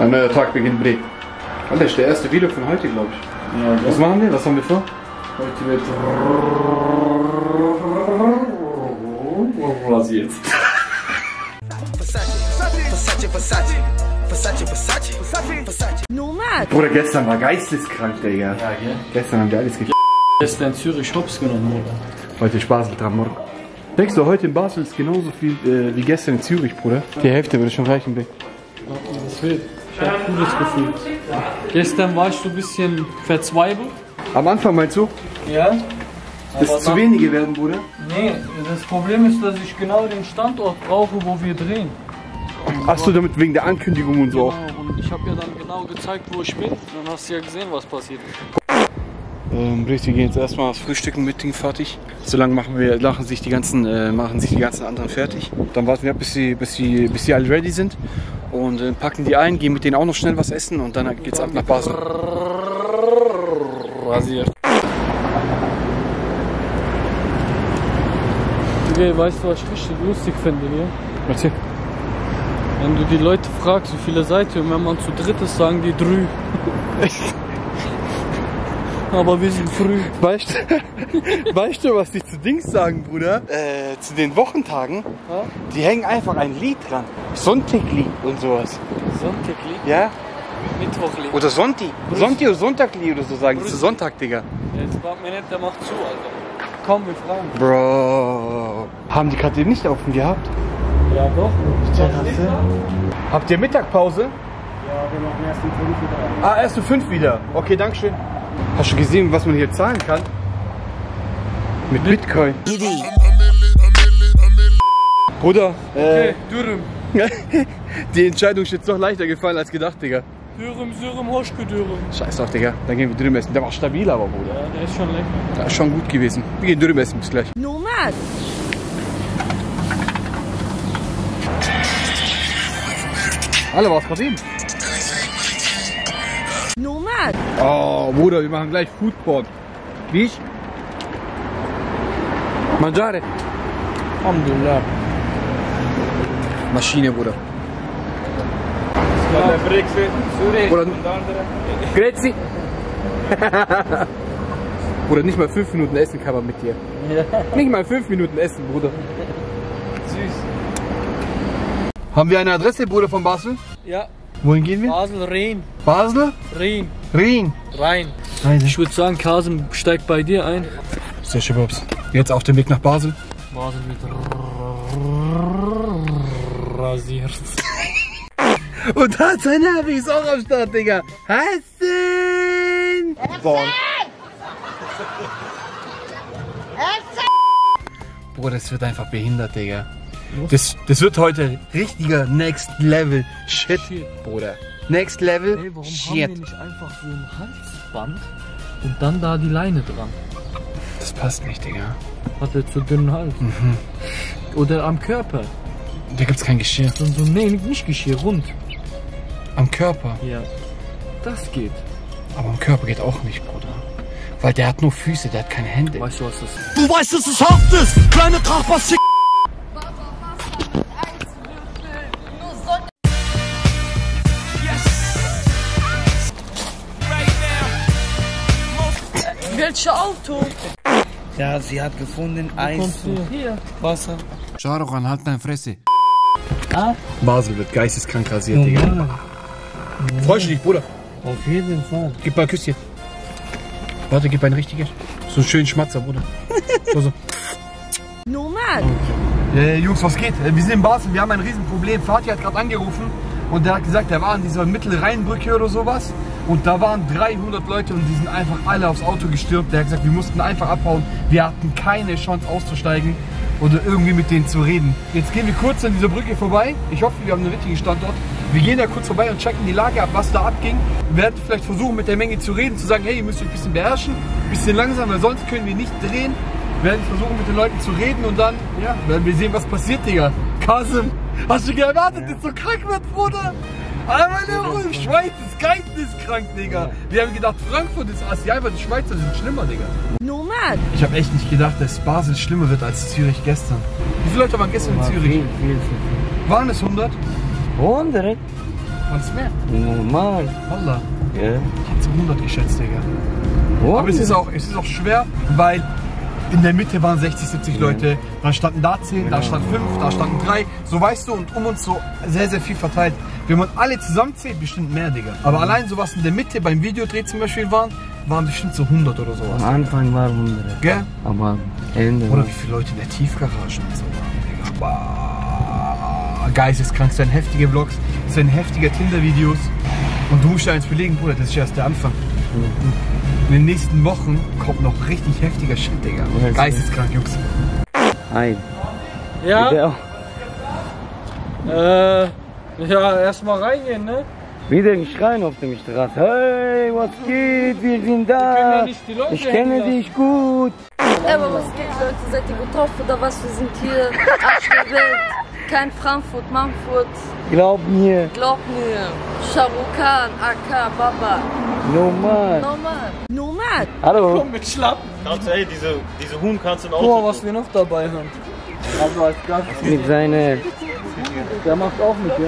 Ein neuer Tag beginnt Bre. Alter, ist der erste Vlog von heute, glaube ich. Ja, was machen wir? Was haben wir vor? Heute wird rasiert. Bruder, gestern war geisteskrank, Digga. Ja, gell? Gestern haben wir alles gekriegt. Gestern in Zürich Hops genommen, Bruder. Heute ist Basel dran, Bruder. Denkst du, heute in Basel ist genauso viel wie gestern in Zürich, Bruder? Die Hälfte würde schon reichen, Blick. Das wird. Ich hab ein gutes Gefühl. Gestern war ich so ein bisschen verzweifelt. Am Anfang meinst du? Ja. Dass es zu wenige werden, Bruder? Nee, das Problem ist, dass ich genau den Standort brauche, wo wir drehen. Hast du damit wegen der Ankündigung und so auch? Genau, und ich habe ja dann genau gezeigt, wo ich bin. Dann hast du ja gesehen, was passiert ist. Richtig, wir gehen jetzt erstmal aufs Frühstücken mit Ding fertig. Solange machen sich die ganzen anderen fertig. Dann warten wir ab, bis sie alle ready sind. Und packen die ein, gehen mit denen auch noch schnell was essen und dann geht's ab nach Basel. Rasiert. Okay, weißt du, was ich richtig lustig finde hier? Was hier? Wenn du die Leute fragst, wie viele seid ihr, und wenn man zu dritt ist, sagen die drü. Echt? Aber wir sind früh. Weißt du, was die zu Dings sagen, Bruder? Zu den Wochentagen, ja? Die hängen einfach ein Lied dran. Sonntagli und sowas. Sonntagli? Ja. Mittwochli. Oder Sonti. Sonti oder Sonntagli oder so sagen. Das ist Sonntag, Digga. Jetzt fragt mir nicht, der macht zu, Alter. Komm, wir fragen. Bro. Haben die gerade eben nicht offen gehabt? Ja, doch. Ich dachte. Habt ihr Mittagpause? Ja, wir machen erst um 5 wieder. Ah, erst um 5 wieder. Okay, dankeschön. Hast du gesehen, was man hier zahlen kann? Mit Bitcoin. Bruder, okay, Dürüm. Die Entscheidung ist jetzt noch leichter gefallen als gedacht, Digga. Dürüm, Sürüm, Hoschke, Dürüm. Scheiß doch, Digga. Dann gehen wir Dürüm essen. Der war stabil aber, Bruder. Ja, der ist schon lecker. Der ist schon gut gewesen. Wir gehen Dürüm essen, bis gleich. Nomad. Alle, was passiert? Nomad. Oh, Bruder, wir machen gleich Foodporn. Wie ich? Mangiare. Alhamdulillah. Maschine, Bruder. Oder Grüezi. Bruder, nicht mal 5 Minuten essen kann man mit dir. Ja. Nicht mal 5 Minuten essen, Bruder. Süß. Haben wir eine Adresse, Bruder, von Basel? Ja. Wohin gehen wir? Basel-Rhein. Basel? Rhein. Rhein. Rhein. Ich würde sagen, Kasim steigt bei dir ein. So, Schibobs. Jetzt auf dem Weg nach Basel. Basel mit rasiert. Und da sein Navi ist auch am Start, Digga. Hessen! Bonn. Boah, das wird einfach behindert, Digga. Das wird heute richtiger Next Level Shit, Bruder. Next Level Shit. Ey, warum Shit. Haben wir nicht einfach so ein Halsband und dann da die Leine dran? Das passt nicht, Digga. Hat er zu dünnen Hals. Mhm. Oder am Körper. Da gibt's kein Geschirr. So, nee, nicht Geschirr, rund. Am Körper? Ja. Das geht. Aber am Körper geht auch nicht, Bruder. Weil der hat nur Füße, der hat keine Hände. Weißt du, was das ist? Du weißt, dass es hart ist! Kleine Trachpass. Welches Auto? Ja, sie hat gefunden Eis. Hier. Wasser. Shah Rukh Khan, halt deine Fresse. Ah? Basel wird geisteskrank rasiert, ja, Digga. Ja. Freust du dich, Bruder? Auf jeden Fall. Gib mal ein Küsschen. Warte, gib ein richtiges. So einen schönen Schmatzer, Bruder. So. Nomad. Jungs, was geht? Wir sind in Basel, wir haben ein Riesenproblem. Fatih hat gerade angerufen und der hat gesagt, er war an dieser Mittelrheinbrücke oder sowas. Und da waren 300 Leute und die sind einfach alle aufs Auto gestürmt. Der hat gesagt, wir mussten einfach abhauen. Wir hatten keine Chance auszusteigen oder irgendwie mit denen zu reden. Jetzt gehen wir kurz an dieser Brücke vorbei. Ich hoffe, wir haben einen richtigen Standort. Wir gehen da kurz vorbei und checken die Lage ab, was da abging. Wir werden vielleicht versuchen, mit der Menge zu reden, zu sagen, hey, ihr müsst euch ein bisschen beherrschen, ein bisschen langsam, weil sonst können wir nicht drehen. Wir werden versuchen, mit den Leuten zu reden und dann, ja, werden wir sehen, was passiert, Digga. Kasim, hast du geerwartet, dass so krank wird, Bruder? Aber der Schweiz ist geisteskrank, Digga. Wir haben gedacht, Frankfurt ist Asien, weil die Schweizer sind schlimmer, Digga. Nomad. Ich habe echt nicht gedacht, dass Basel schlimmer wird als Zürich gestern. Wie viele Leute waren gestern in Zürich? Viel. Waren es 100? 100? Meinst du mehr? Normal. Wallah. Ja. Yeah. Ich hätte 100 geschätzt, Digga. Wow. Aber es ist auch schwer, weil in der Mitte waren 60, 70 Leute. Ja. Dann standen da 10, ja. Da standen 5, da standen 3. So, weißt du, und um uns so sehr, sehr viel verteilt. Wenn man alle zusammenzählt, bestimmt mehr, Digga. Aber allein so was in der Mitte beim Videodreh zum Beispiel waren bestimmt so 100 oder sowas. Am Anfang waren 100. Gell? Aber am Ende. Oder wie viele Leute in der Tiefgarage und so waren, Digga. Bah, geisteskrank, es werden heftige Vlogs, es werden heftige Tinder-Videos. Und du musst ja eins belegen, Bruder, das ist ja erst der Anfang. Mhm. In den nächsten Wochen kommt noch richtig heftiger Shit, Digga. Geisteskrank, Jungs. Hi. Ja? Ja, erstmal reingehen, ne? Wieder schreien auf der Straße. Hey, was geht? Wir sind da. Wir ja nicht die Leute ich kenne hinter. Dich gut. Aber was geht, Leute? Seid ihr gut drauf oder was? Wir sind hier. Arsch der Welt. Kein Frankfurt, Manfurt. Glaub mir. Glaub mir. Shah Rukh Khan, AK, Baba. Normal. Normal. Normal. Hallo. Komm mit Schlappen. Ey, diese Huhn kannst du noch. Guck mal, was wir noch dabei haben. Also als Gast. Mit seiner. Der macht auch mit, ja.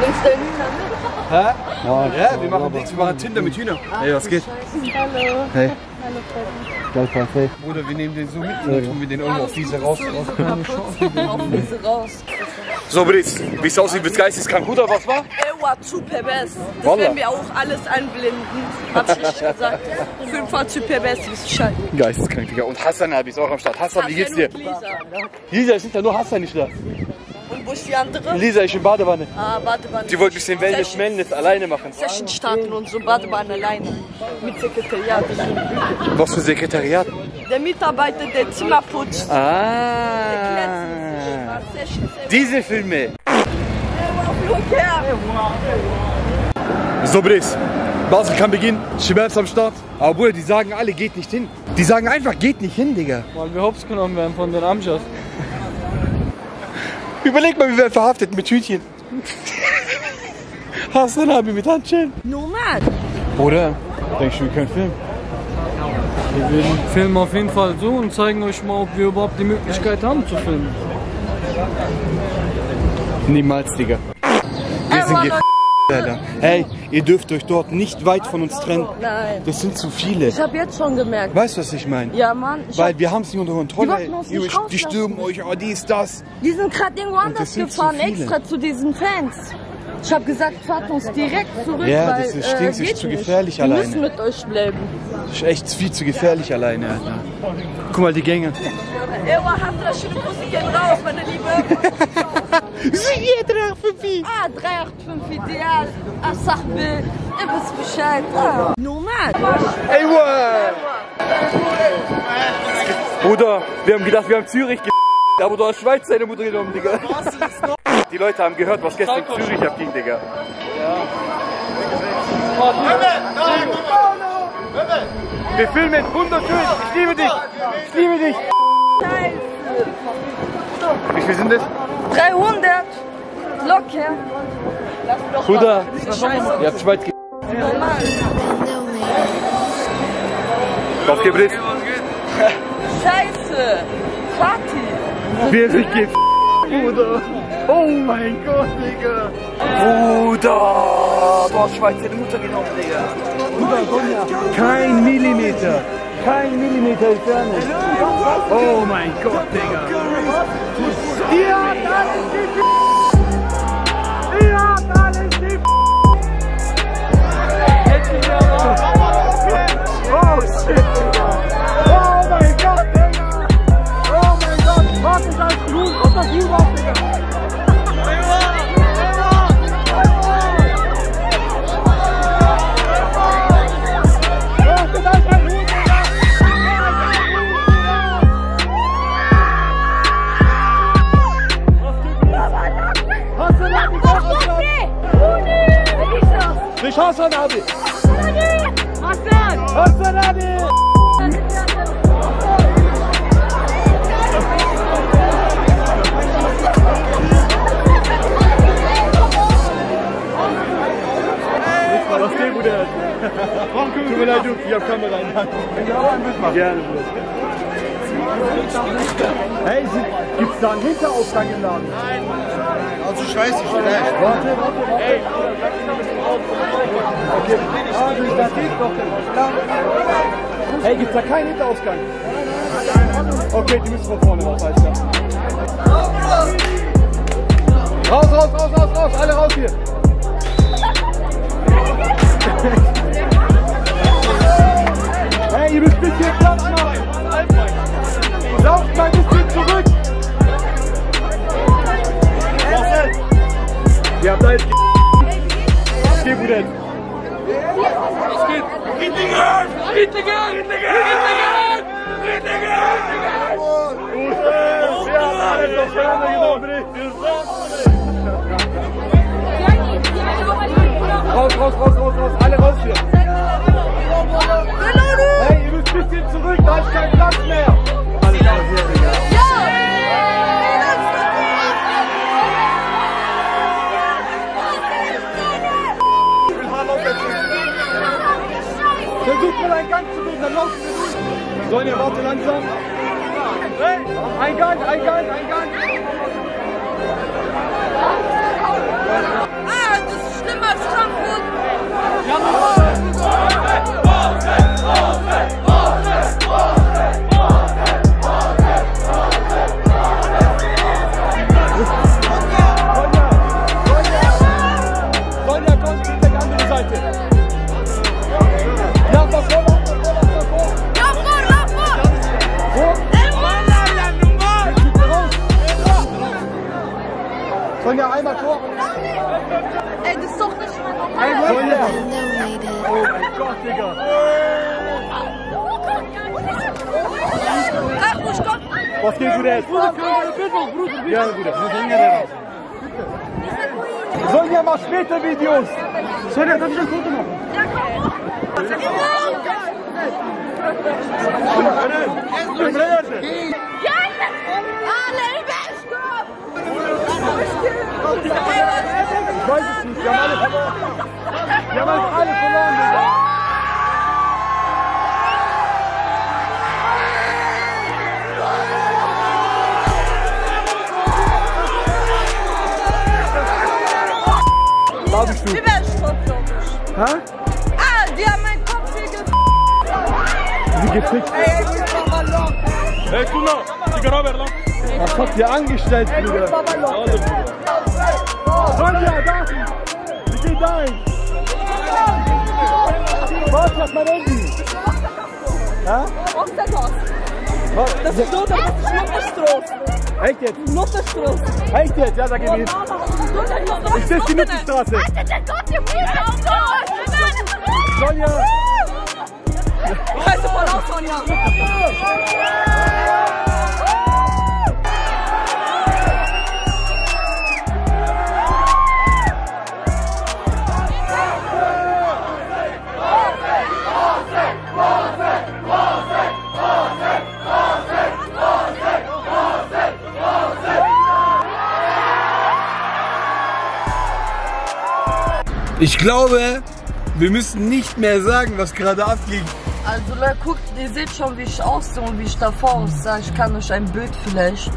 Nimmst du Hühner mit? Hä? Ja, wir machen nichts, wir machen Tinder mit Hühner. Hey, was geht? Hallo. Hey. Hallo, Freunde. Bruder, wir nehmen den so mit und tun wir den irgendwo auf Wiese raus. So, Britz, wie es aussieht, wird's geisteskrank gut, aber was war? Ewa, super best. Das werden wir auch alles anblenden. Hab ich richtig gesagt. 5 super best, wisst ihr Bescheid. Geisteskrank, Digga. Und Hassan hab ich auch am Start. Hassan, wie geht's dir? Lisa, ich sind ja nur Hassan nicht da. Wo ist die andere? Lisa, ich in Badewanne. Ah, Badewanne. Die wollte ein bisschen Wellness alleine machen. Session starten und so Badewanne alleine. Mit Sekretariat. Was für Sekretariat? Der Mitarbeiter, der Zimmer putzt. Ah. Der diese Filme. So, Bris. Basel kann beginnen. Schibabs am Start. Aber Bruder, die sagen alle, geht nicht hin. Die sagen einfach, geht nicht hin, Digga. Weil wir hops genommen werden von den Amschers. Überleg mal, wir werden verhaftet mit Tütchen. Hassan hab ich mit Handschellen. Nomad. Oder? Denkst du, wir können filmen? Wir werden filmen auf jeden Fall so und zeigen euch mal, ob wir überhaupt die Möglichkeit haben zu filmen. Niemals, Digga. Wir sind hier. Hey, ihr dürft euch dort nicht weit von uns trennen. Nein. Das sind zu viele. Ich habe jetzt schon gemerkt. Weißt du, was ich meine? Ja, Mann. Weil wir haben es nicht unter Kontrolle. Die stürmen euch, oh, dies, das. Die sind gerade irgendwo anders gefahren, extra zu diesen Fans. Ich habe gesagt, fahrt uns direkt zurück, ja, weil das ist zu gefährlich nicht. Alleine. Wir müssen mit euch bleiben. Das ist echt viel zu gefährlich alleine, Alter. Guck mal, die Gänge. Ewa, Handra, schöne Musik geht raus, meine Liebe. Siehe, 385. Ah, 385 Ideal. Ah, sag mir, ihr wisst Bescheid. Nomad. Ewa. Bruder, wir haben gedacht, wir haben Zürich ge***, aber du hast Schweiz seine Mutter genommen, Digga. Die Leute haben gehört, was gestern in Zürich abging, Digga. Ja. Wir filmen wunderschön. Ich liebe dich. Ich liebe dich. Scheiße. Wie viel sind das? 300. Locker. Bruder, ihr habt Schweiz ge***. Normal. Auf geht's, Brit. Scheiße. Party. Wir sind ge***, Bruder. Oh mein Gott, Digga! Bruder! Du hast Schweizer Mutter genommen, Digga! Bruder, Gunja! Kein Millimeter! Kein Millimeter Entfernung! Oh mein Gott, Digga! Ihr habt alles die F***! Ihr habt alles die F***! Oh shit, Digga! Oh mein Gott, Digga! Oh mein Gott! Was ist das Blut? Was ist das überhaupt, Digga? Hassan abi. Hassan. Hassan abi. Was geht, Bruder? Tut mir leid, ich hab Kamera in der Hand. Ich auch einen mitmachen. Gerne, Bruder. Hey, gibt's da einen Hinterausgang im Laden? Nein, Mann. Also ich weiß nicht, vielleicht. Warte. Ey, hey, gibt's da keinen Hinterausgang? Okay, die müssen von vorne raus, alles klar. Raus, alle raus hier! Hey, ihr müsst ein bisschen Platz machen! Lauft mal ein bisschen zurück! Ihr habt da jetzt Geh, Bruder! Was geht? Raus, alle raus hier! Hey, ihr müsst ein bisschen zurück, da ist kein Platz mehr! Alle raus hier, Digga! Ich will Haarlauf jetzt! Versucht mal einen Gang zu bilden, dann laufen wir durch! Sollen wir warten langsam? Hey! Ein Gang! Ah, das ist schlimmer als Frankfurt! Sonja, komm, die andere Seite! Ja, Sonja, einmal vor! Ey, das ist doch nicht mein Problem! Oh mein Gott, Digga! Ach, wo ist Gott? Was geht, Bruder? Bruder, ja, Bruder, Sonja, mach später Videos! Sonja, darf ich das Foto machen? Ja, komm! Ich weiß es nicht, wir haben alle verloren. Glaubst du? Die werden schrottlos. Hä? Ah, die haben meinen Kopf hier gefickt. Wie gefickt? Ey, ich bin Papa Lock. Ey, guck mal, die Robert Lock. Was habt ihr angestellt, Bruder? Sonja, da! Wir gehen da hin! Warte, lass mein Handy! Ja? Osterkos! Das ist nur der Nutterstrauß! Echt jetzt? Nutterstrauß! Echt jetzt? Ja, sag ich mir! Ich sitze die Nutterstraße! Alter, der Gott, ihr Bruder! Sonja! Scheiße, voll aus, Sonja! Ich glaube, wir müssen nicht mehr sagen, was gerade abliegt. Also Leute, guckt, ihr seht schon, wie ich aussehe und wie ich davor aussah. Ich kann euch ein Bild vielleicht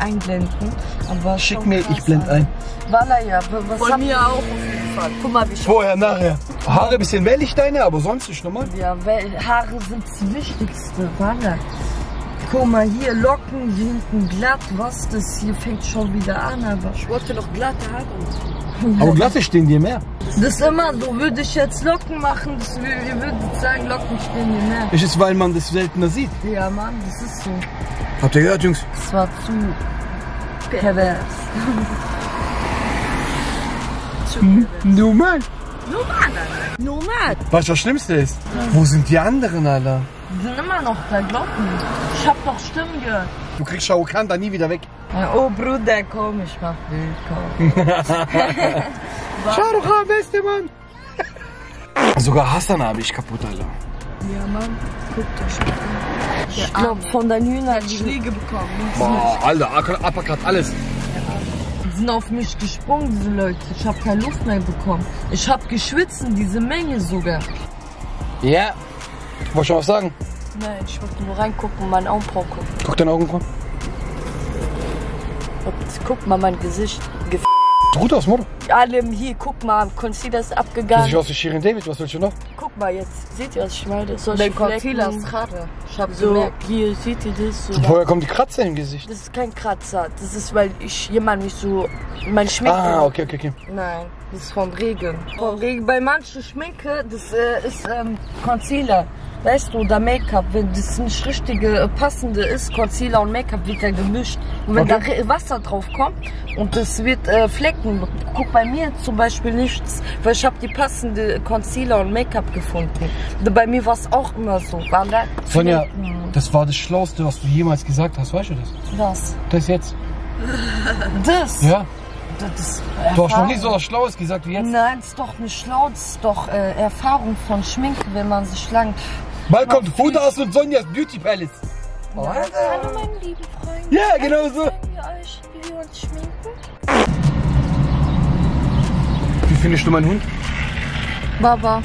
einblenden. Aber schick mir, ich blende ein. Wallah, was von mir auch auf jeden Fall. Guck mal, wie ich vorher, nachher. Haare ein bisschen wellig, deine, aber sonst nicht normal. Ja, Haare sind das Wichtigste, Wallah. Guck mal, hier Locken, hier hinten glatt. Was das hier fängt schon wieder an, aber... Ich wollte noch glatte Haare. Aber glatte stehen dir mehr. Das ist immer so, würde ich jetzt Locken machen, ihr würdet sagen, Locken stehen dir mehr. Ist es, weil man das seltener sieht? Ja, Mann, das ist so. Habt ihr gehört, Jungs? Das war zu pervers. Normal. Weißt du, was Schlimmste ist? Mhm. Wo sind die anderen, Alter? Die sind immer noch da, Glocken. Ich hab doch Stimmen gehört. Du kriegst Shah Rukh Khan da nie wieder weg. Oh Bruder, komm, ich mach Bild, komm. Shah Rukh Khan, beste Mann! Sogar Hassan habe ich kaputt, Alter. Ja, Mann, guck das schon. Ich glaub, von deinen Hühnern hat die Schläge bekommen. Boah, Alter, Uppercut, alles. Die sind auf mich gesprungen, diese Leute. Ich hab keine Luft mehr bekommen. Ich hab geschwitzt, diese Menge sogar. Ja. Yeah. Wolltest du was sagen? Nein, ich wollte nur reingucken, meinen Augenbrauen gucken. Guck deinen Augenbrauen. Ob Jetzt guck mal mein Gesicht. Gut aus, Mutter. Allem hier, guck mal, Concealer ist abgegangen. Sieht aus wie Shirin David, was willst du noch? Guck mal jetzt, seht ihr, was ich meine? Dein Concealer ist gerade. Ich hab so gemerkt. Hier, seht ihr das? So. Woher kommt die Kratzer im Gesicht? Das ist kein Kratzer, das ist, weil ich jemand mich so, mein Schminke. Ah, okay, okay, okay. Nein, das ist vom Regen. Vom Regen, bei manchen Schminke, das ist Concealer. Weißt du, oder Make-up, wenn das nicht richtige, passende ist, Concealer und Make-up wird ja gemischt. Und wenn okay. da Wasser drauf kommt und das wird Flecken, guck bei mir zum Beispiel nichts, weil ich habe die passende Concealer und Make-up gefunden. Bei mir war es auch immer so. War da Sonja, das war das Schlauste, was du jemals gesagt hast, weißt du das? Was? Das jetzt. Das? Ja. Das du hast noch nie so was Schlaues gesagt wie jetzt. Nein, das ist doch nicht schlau, das ist doch Erfahrung von Schminken, wenn man sich langt. Bald kommt Hudas und Sonjas Beauty Palace. Hallo meine lieben Freunde. Ja, genau so. Wie wir uns schminken. Wie findest du meinen Hund? Baba.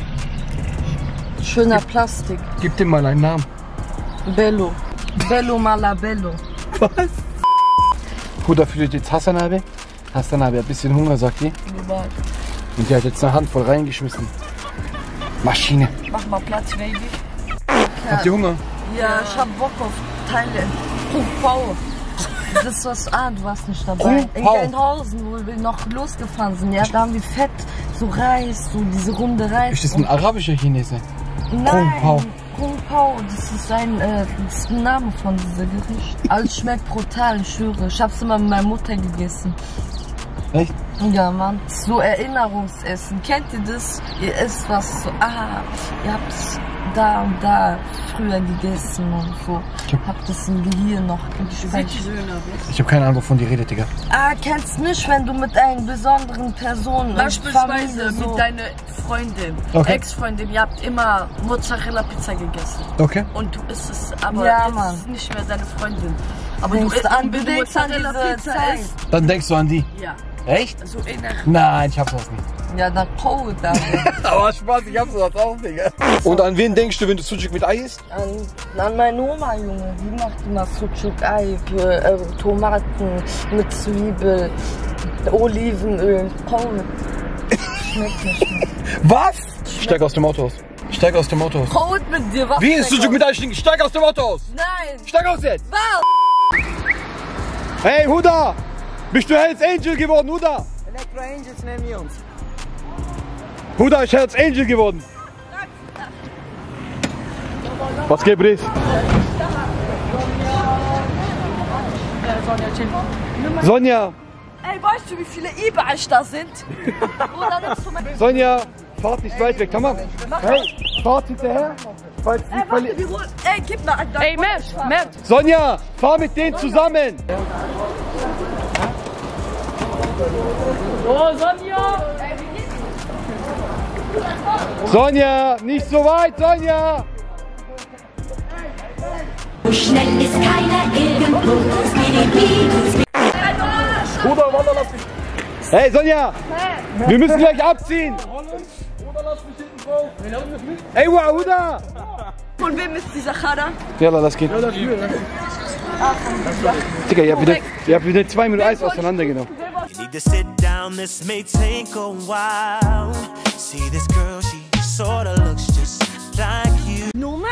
Schöner Plastik. Gib dem mal einen Namen. Bello. Bello Malabello. Was? Huda fühlt jetzt Hassanabe. Hassanabe hat ein bisschen Hunger, sagt die. Und die hat jetzt eine Handvoll reingeschmissen. Maschine. Mach mal Platz, Baby. Ja. Habt ihr Hunger? Ja, ich hab Bock auf Thailand. Kung Pao. Das ist was, du warst nicht dabei. In Gelnhausen, wo wir noch losgefahren sind, ja, da haben wir fett, so Reis, so diese runde Reis. Ist das ein arabischer Chinese? Nein. Kung Pao. Kung Pao, das ist ein Name von diesem Gericht. Alles schmeckt brutal, ich schwöre. Ich hab's immer mit meiner Mutter gegessen. Echt? Ja, Mann. So Erinnerungsessen. Kennt ihr das? Ihr esst was so, ihr habt's da und da früher gegessen und so. Ich hab das im Gehirn noch gespeichert. Ich hab keine Ahnung, wovon die redet, Digga. Kennst nicht, wenn du mit einer besonderen Person beispielsweise so mit deiner Freundin, okay. Ex-Freundin, ihr habt immer Mozzarella-Pizza gegessen. Okay. Und du isst es, aber jetzt ist nicht mehr deine Freundin. Aber denkst du wenn du Mozzarella-Pizza isst, dann denkst du an die? Ja. Echt? So nein, ich hab sowas nicht. Ja, dann Code da. Aber Spaß, ich hab sowas auch, Digga. Und an wen denkst du, wenn du Sucuk mit Ei isst? An meine Oma, Junge. Die macht immer Sucuk Ei, Tomaten mit Zwiebel, Olivenöl, Code. Schmeckt nicht mehr. Was? Steig aus dem Auto aus. Steig aus dem Auto aus. Code mit dir, was? Wie ist Sucuk mit Ei stinkt? Steig aus dem Auto aus. Nein. Steig aus jetzt. Was? Hey, Huda! Bist du Hells Angel geworden, Huda? Elektro Angels nennen wir uns. Huda ist Hells Angel geworden. Was geht, Brief? Sonja! Ey, weißt du, wie viele E-Beich da sind? Sonja, fahrt nicht weit weg, Tamam? Hey, fahrt hinterher. Falls ey, warte, die Ruhe. Ey, gib mal einen. Ey, Mert! Sonja, fahr mit denen zusammen! Oh, Sonja! Sonja, nicht so weit, Sonja! So schnell ist keiner irgendwo. Hey, Sonja! Wir müssen gleich abziehen! Ey, Huda! Von wem ist dieser Chada? Ja, das geht. Digga, ihr habt wieder 2 Minuten Eis auseinandergenommen. You need to sit down, this mate's ain't going wild. See this girl, she sorta looks just like you. Normal.